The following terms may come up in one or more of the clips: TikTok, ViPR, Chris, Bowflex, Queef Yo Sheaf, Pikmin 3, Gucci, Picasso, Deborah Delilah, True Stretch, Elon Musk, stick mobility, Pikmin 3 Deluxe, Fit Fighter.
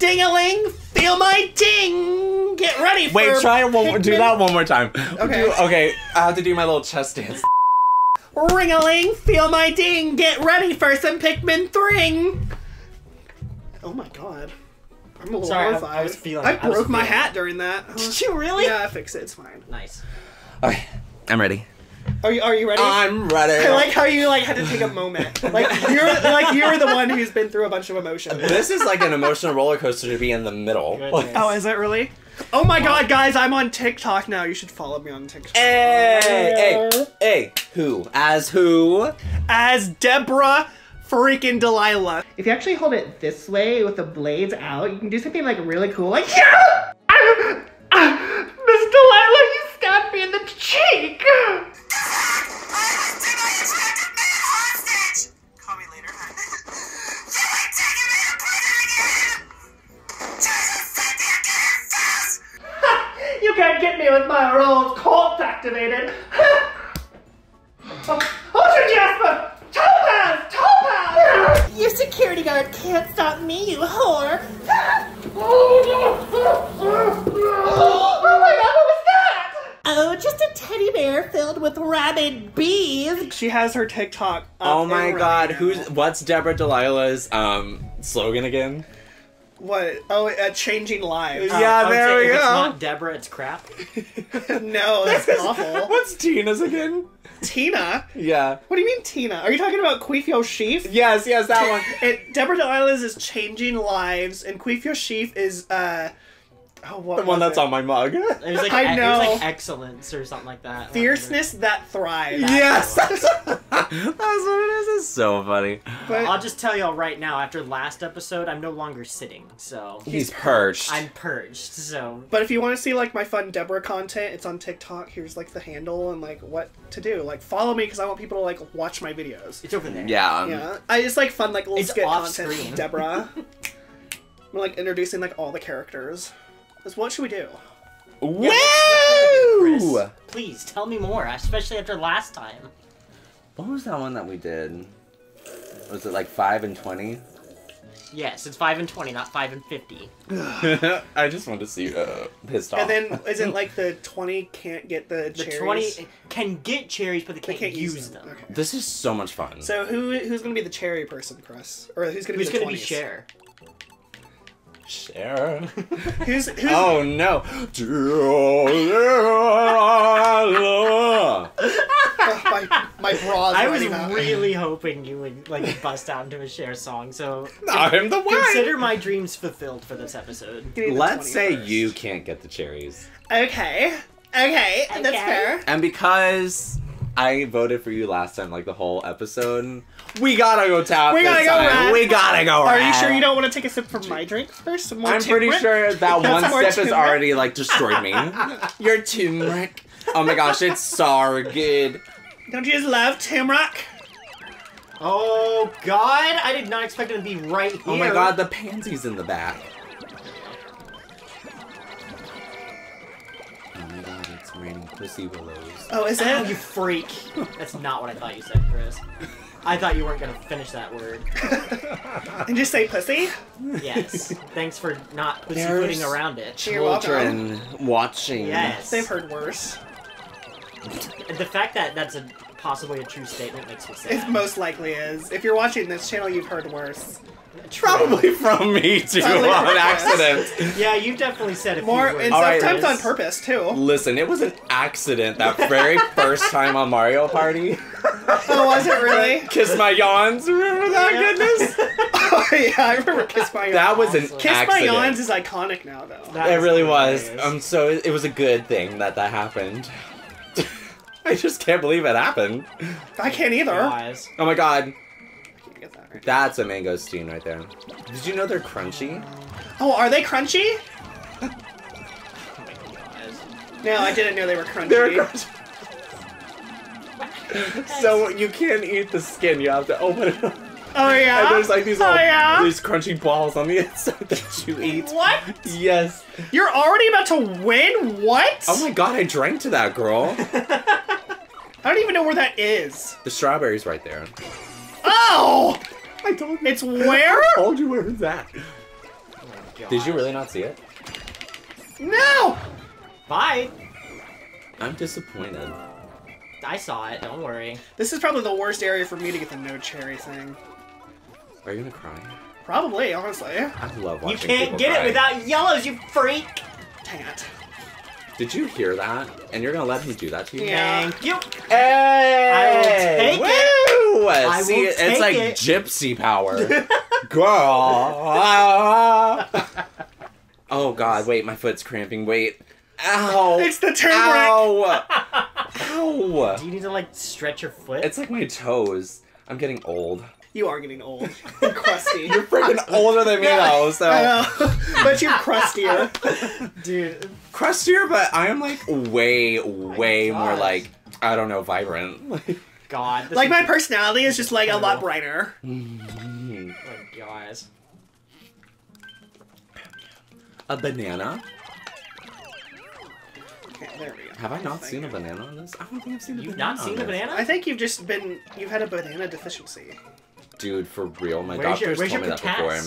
ding-a-ling, feel my ding. Get ready for Wait, try it one more, do that one more time. Okay. Okay, I have to do my little chest dance. Ring-a-ling, feel my ding. Get ready for some Pikmin 3. Oh my god. I'm a little horrified. I was feeling I broke my hat during that. Did you really? Yeah, I fixed it. It's fine. Nice. Okay, I'm ready. Are you ready? I'm ready. I like how you had to take a moment. You're the one who's been through a bunch of emotions. This is like an emotional roller coaster to be in the middle. Goodness. Oh, is it really? Oh my god, guys, I'm on TikTok now. You should follow me on TikTok. Hey, who? As who? As Deborah freaking Delilah. If you actually hold it this way with the blades out, you can do something like really cool, like yeah! Miss Delilah, you stabbed me in the cheek! With my old corpse activated. Hold your Jasper! Topaz! Topaz! Your security guard can't stop me, you whore! Oh my god, what was that? Oh, just a teddy bear filled with rabid bees. She has her TikTok. Oh my god, what's Deborah Delilah's slogan again? What? Oh, changing lives. Yeah, there we go. It's not Deborah, it's crap. No, that's awful. What's Tina's again? Tina? Yeah. What do you mean Tina? Are you talking about Queef Yo Sheaf? Yes, yes, that one. Deborah Delilah's is changing lives, and Queef Yo Sheaf is, the one that's on my mug. It was like, I know. It was like excellence or something like that. Fierceness that thrives. Yes! That's what it is. It's so funny. But I'll just tell y'all right now, after last episode, I'm no longer sitting, so... He's purged. I'm purged, so... But if you want to see, like, my fun Deborah content, it's on TikTok. Here's, like, the handle and, like, what to do. Like, follow me, because I want people to, like, watch my videos. It's over there. Yeah. Yeah. It's, like, fun, like, little skit content from Deborah. I'm, like, introducing, like, all the characters. What should we do? Woo! Chris, please, tell me more, especially after last time. What was that one that we did? Was it like 5 and 20? Yes, it's 5 and 20, not 5 and 50. I just want to see pissed off. And then, isn't like the 20 can't get the cherries? The 20 can get cherries, but they can't use them. Okay. This is so much fun. So who's going to be the cherry person, Chris? Or who's going to be the 20s? Who's going to be Cher? Cher. Who's... Oh no. My bras. I was really hoping you would like bust out into a Cher song, so I'm the one. Consider my dreams fulfilled for this episode. Let's say you can't get the cherries. Okay. That's fair. And because I voted for you last time, like the whole episode. We gotta go tap. We gotta go red. We gotta go red. Are you sure you don't want to take a sip from my drink first? Some more I'm pretty sure that one sip has already like destroyed me. Your turmeric. Oh my gosh, it's so good. Don't you just love turmeric? Oh god, I did not expect it to be right here. Oh my god, the pansy's in the back. Raining pussy willows. Oh, is that? Oh, you freak. That's not what I thought you said, Chris. I thought you weren't going to finish that word. And just say pussy? Yes. Thanks for not pussyfooting around it. Children watching. Yes. They've heard worse. The fact that that's possibly a true statement makes me sad. It most likely is. If you're watching this channel, you've heard worse. Probably from me too, on accident. Yeah, you definitely said it. More and sometimes on purpose too. Listen, it was an accident that very first time on Mario Party. Oh, was it really? Kiss My Yawns. Remember that goodness? Oh yeah, I remember Kiss My Yawns. That was an accident. Kiss My Yawns is iconic now, though. That it really hilarious. Was. So it was a good thing that happened. I just can't believe it happened. I can't either. Lies. Oh my god. That's a mangosteen right there. Did you know they're crunchy? Oh, are they crunchy? Oh my god. No, I didn't know they were crunchy. They were crunchy. So you can't eat the skin, you have to open it up. Oh yeah? And there's like these little these crunchy balls on the inside that you eat. What? Yes. You're already about to win? What? Oh my god, I drank to that, girl. I don't even know where that is. The strawberry's right there. Oh! I told you. It's where? I told you where it's at. Oh my God. Did you really not see it? No! Bye! I'm disappointed. I saw it, don't worry. This is probably the worst area for me to get the no cherry thing. Are you gonna cry? Probably, honestly. I love watching people cry. You can't get it without yellows, you freak! Dang it. Did you hear that? And you're gonna let him do that to you? Yeah. Thank you! Hey! I will take it! Woo! I see, will take it's like it. Gypsy power. Girl! Oh god, wait, my foot's cramping, wait. Ow! It's the turmeric! Ow! Ow! Do you need to, like, stretch your foot? It's like my toes. I'm getting old. You are getting old. You're crusty. You're freaking older than me, though, so... I know. But you're crustier. Dude. Crustier, but I am, like, way more, like, I don't know, vibrant. God. Like, my personality is just, like, a lot brighter. Oh, guys. A banana? Okay, there we go. Have I not seen a banana on this? I don't think I've seen a banana. You've not seen a banana? I think you've just been... You've had a banana deficiency. Dude, for real, my doctors told me that before.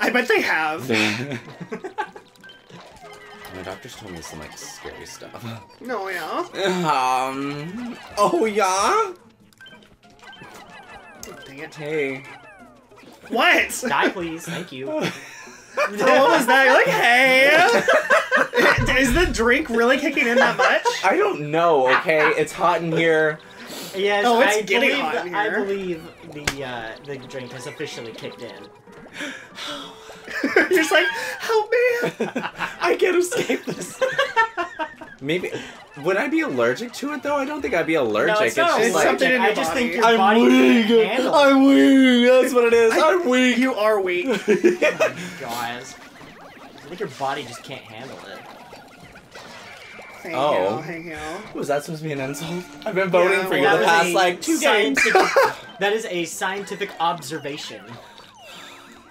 I bet they have. My doctors told me some, like, scary stuff. No, yeah? Oh, yeah? Dang it. Hey. What? Die, please. Thank you. What was that? You're like, hey! Is the drink really kicking in that much? I don't know, okay? It's hot in here. Yes, oh, it's getting hot in here. I believe the drink has officially kicked in. You're just like, help me! I can't escape this. Maybe... Would I be allergic to it, though? I don't think I'd be allergic. No, it's not. It's like, something in your body. Think your I'm weak. That's what it is. I'm weak. You are weak. Oh my guys. I think your body just can't handle it. Hang oh. Hang out. Was that supposed to be an insult? I've been voting for you the past, like, 2 games. That is a scientific observation.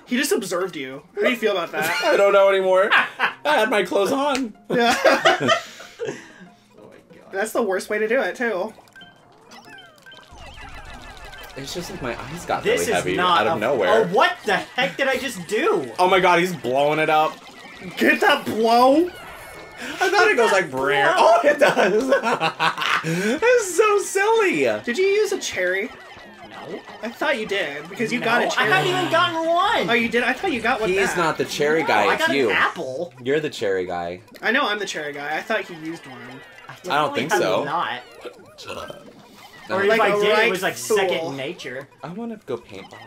He just observed you. How do you feel about that? I don't know anymore. I had my clothes on. Yeah. That's the worst way to do it, too. It's just like my eyes got this really heavy out of nowhere. Oh, what the heck did I just do? Oh my god, he's blowing it up. Get that blow? I thought it goes like brrr. Oh, it does. That's so silly. Did you use a cherry? No. I thought you did, because you got a cherry. I haven't even gotten one. Oh, you did? I thought you got one. He's not the cherry guy, it's you. I got an apple. You're the cherry guy. I know I'm the cherry guy. I thought he used one. I don't think so. Not. Or if like I did, it was like second nature. I want to go paintball.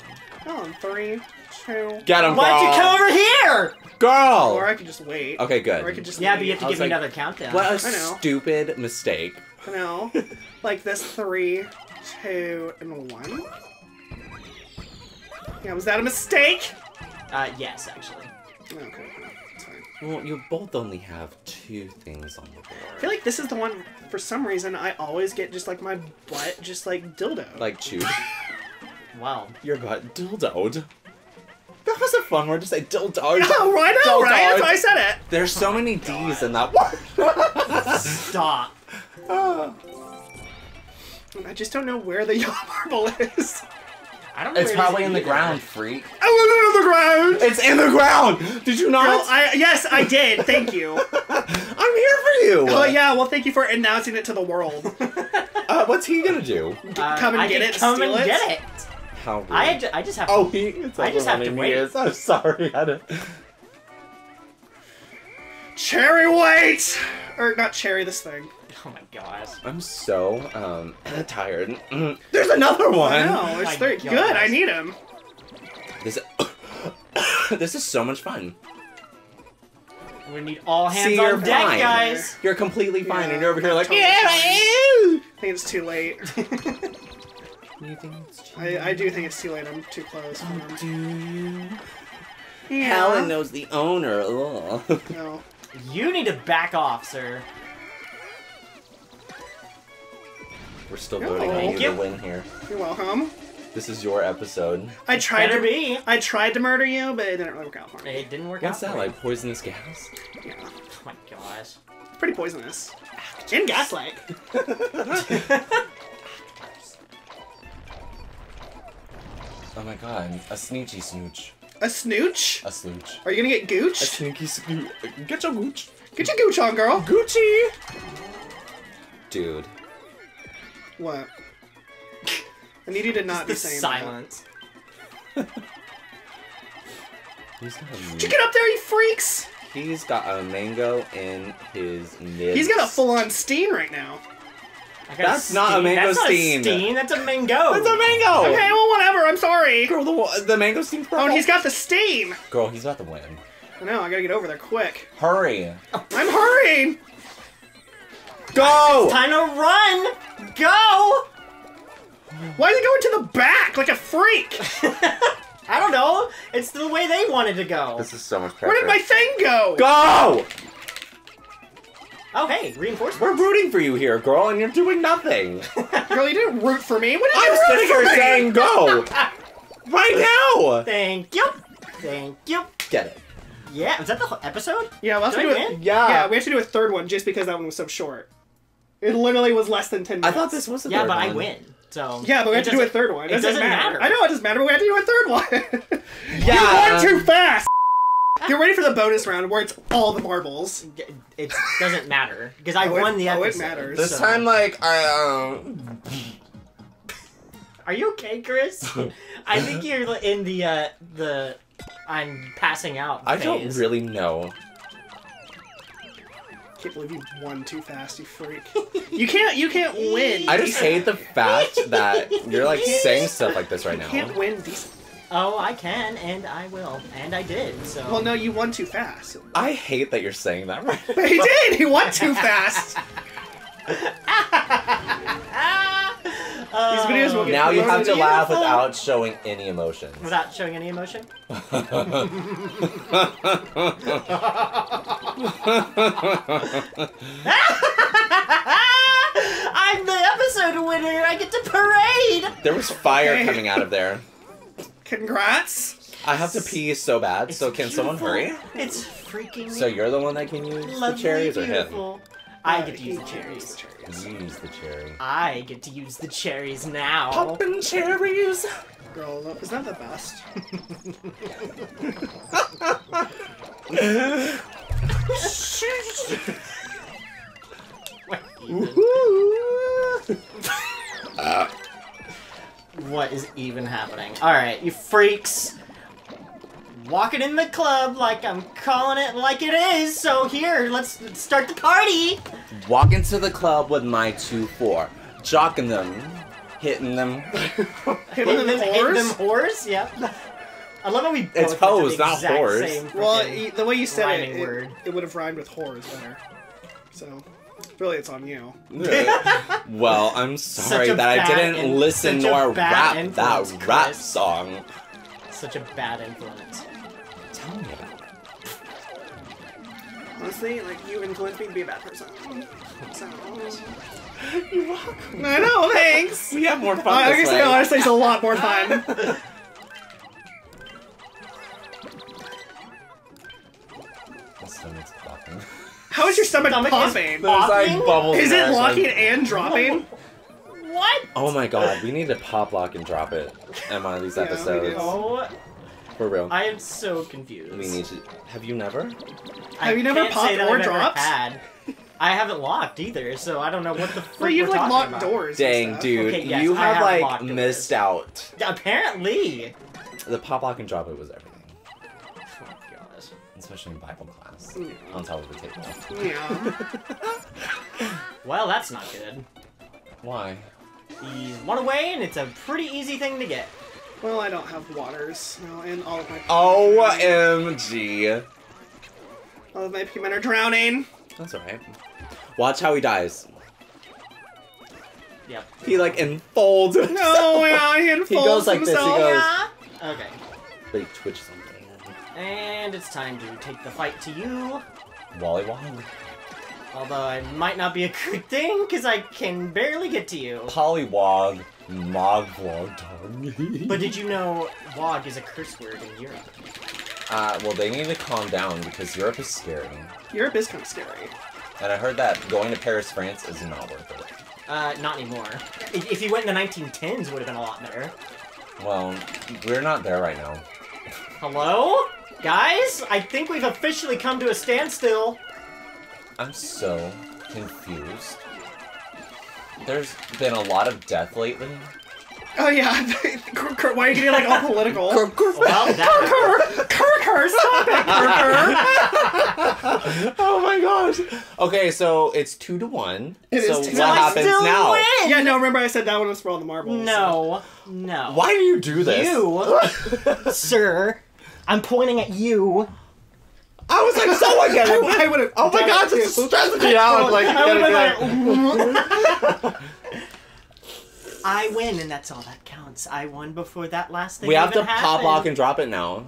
Oh, in 3, 2. Get him, girl. Why'd you come over here, girl? Or I could just wait. Okay, good. Or I could just leave. But you have to give me like, another countdown. What a stupid mistake. I know. Like this 3, 2, and 1. Yeah, was that a mistake? Yes, actually. Okay. Well, you both only have 2 things on the board. I feel like this is the one, for some reason, I always get just like my butt, just like dildo. Like chewed. Wow. Your butt dildoed. That was a fun word to say, dildo. Oh, right now, right? That's why I said it. There's so many D's in that word. Stop. I just don't know where the yellow marble is. I don't know it's probably in the ground, freak. I want it in the ground! It's in the ground! Did you not? Girl, yes, I did. Thank you. I'm here for you. Oh, yeah. Well, thank you for announcing it to the world. What's he going to do? Come and get it? Come and get it? How rude. I just have to wait. I'm sorry. Cherry wait! Or not cherry, this thing. Oh my gosh. I'm so tired. There's another one! No, there's 3. Gosh. Good, I need him. This is, this is so much fun. We need all hands on deck, guys. You're completely fine, and you're over here like, totally I think it's too late. You think it's too late? I do think it's too late. I'm too close. Oh, do you? Yeah. Helen knows the owner. No. You need to back off, sir. We're still voting on you to win here. You're welcome. This is your episode. I tried to murder you, but it didn't really work out for me. It didn't work out. What's that like? Poisonous gas? Yeah. Oh my gosh. Pretty poisonous. And gaslight. Oh my god, a snoochy snooch. A snooch? A snooch. Are you gonna get gooch? A sneaky snooch. Get your gooch. Get your gooch on, girl. Gucci! Dude. What? I need you to not be saying silence. That. Silence. Did you get up there, you freaks? He's got a mango in his nibs. He's got a full-on steam right now. That's not a mango steam. That's not a steam. That's a mango. That's a mango. Okay, well, whatever. I'm sorry. Girl, the mango steam's purple. Oh, and he's got the steam. Girl, he's about to win. I know. I gotta get over there quick. Hurry. I'm hurrying. Go. It's time to run. Go. Why is he going to the back like a freak? I don't know. It's the way they wanted to go. This is so much pressure. Where did my thing go? Go. Oh, hey, reinforcements. We're rooting for you here, girl, and you're doing nothing. Girl, you didn't root for me. What did you root for me? I'm saying go. Right now. Thank you. Thank you. Get it. Yeah, was that the whole episode? Yeah, we'll have to do it. Yeah. Yeah, we have to do a third one just because that one was so short. It literally was less than 10 minutes. I thought this was the third one. Yeah, but I win. So yeah, but we have to do a third one. It doesn't matter. I know it doesn't matter, but we have to do a third one. Yeah. You won too fast. Get ready for the bonus round where it's all the marbles. It doesn't matter because I won the episode. Oh, it matters. This time, like, I. Are you okay, Chris? I think you're in the I'm passing out phase. I don't really know. I can't believe you won too fast, you freak. You can't win. I just hate the fact that you're like saying stuff like this right now. You can't win decent. Oh, I can, and I will, and I did, so... Well, no, you won too fast. I hate that you're saying that right now. But he did! He won too fast! These videos will get now you have to laugh without showing any emotion. Without showing any emotion? I'm the episode winner! I get to parade! There was fire coming out of there. Congrats! I have to pee so bad, so can someone hurry? It's freaking. So you're the one that can use the cherries, or him? I get to use the cherries. Use the cherry. I get to use the cherries now. Poppin' cherries. Girl, is that the best? What is even happening? Alright, you freaks. Walking in the club like I'm calling it like it is. So here, let's start the party. Walk into the club with my 2-4. Jocking them. Hitting them. hitting them whores? Yeah. I love how we both. It's pose, not whores. Well, the way you said it, it would have rhymed with whores better. So... Really, it's on you. Well, I'm sorry that I didn't listen nor rap that rap song. Such a bad influence. Tell me about it. Honestly, like, you influenced me to be a bad person. So... You're welcome. I know, thanks! We have more fun this way. Honestly, it's a lot more fun. My stomach's popping. How is your stomach popping? Is it locking and dropping? What? Oh my god, we need to pop, lock, and drop it in one of these episodes. Oh, for real. I am so confused. We need to. Have you never? Have you never popped or dropped? I haven't locked either, so I don't know what the freak we're you've like locked about. Doors. Dang, dude, okay, yes, you have like missed out. Apparently. The pop, lock, and drop it was everything. Especially in Bible class. Yeah. On top of the table. Yeah. Well, that's not good. Why? He's one away, and it's a pretty easy thing to get. Well, I don't have waters. No, and all of my... OMG. All of my Pikmin are drowning. That's alright. Watch how he dies. Yep. He, like, enfolds himself. No, yeah, he enfolds himself. He goes like himself. This, he goes... Yeah. Okay. But he twitches him. And it's time to take the fight to you. Wally Wong. Although it might not be a good thing, because I can barely get to you. Pollywog, Mogwog Dog. But did you know Wog is a curse word in Europe? Well, they need to calm down, because Europe is scary. Europe is kind of scary. And I heard that going to Paris, France is not worth it. Not anymore. If you went in the 1910s, it would have been a lot better. Well, we're not there right now. Hello? Guys? I think we've officially come to a standstill. I'm so confused. There's been a lot of death lately. Oh yeah, why are you getting like all political? Well, stop it, oh my gosh. Okay, so it's 2-1. It so is 2-1. What happens now? Win. Yeah, no, remember I said that one was for all the marbles. No, so. No. Why do you do this? You, sir, I'm pointing at you. I was like, so again, I would have. Oh my gosh, it's stressing me out. Like, I would like. I win, and that's all that counts. I won before that last thing. We have to pop, lock, and drop it now.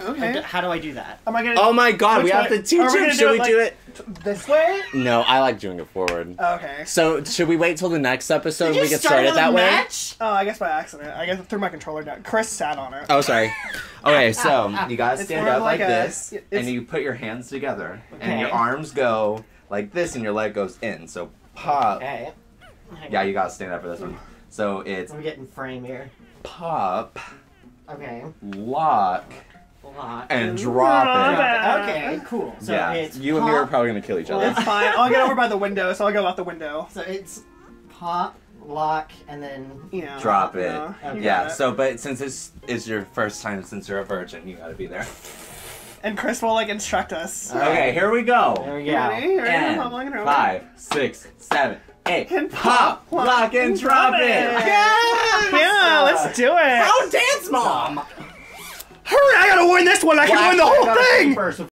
Okay. How do I do that? Am I gonna? Oh my God, we have to teach him. Should we do it this way? No, I like doing it forward. Okay. So should we wait till the next episode and we get started that way? Oh, I guess by accident. I guess I threw my controller down. Chris sat on it. Oh, sorry. Okay, so you guys stand up like this, and you put your hands together, and your arms go like this, and your leg goes in. So pop. Okay. Yeah, you gotta stand up for this one. So it's... I'm getting frame here. Pop. Okay. Lock. And drop it. Okay, cool. So yeah. It's you and me are probably going to kill each other. It's fine. I'll get over by the window, so I'll go out the window. So it's pop, lock, and then, you know... Drop it. Okay. Yeah, so, but since it's your first time since you're a virgin, you gotta be there. And Chris will, like, instruct us. Okay, here we go. There we go. Ready? Ready? 5, 6, 7, 8. And pop, lock, and drop it. Yeah, let's do it. How dance, Mom? Hurry, I gotta win this one. I can win the whole thing.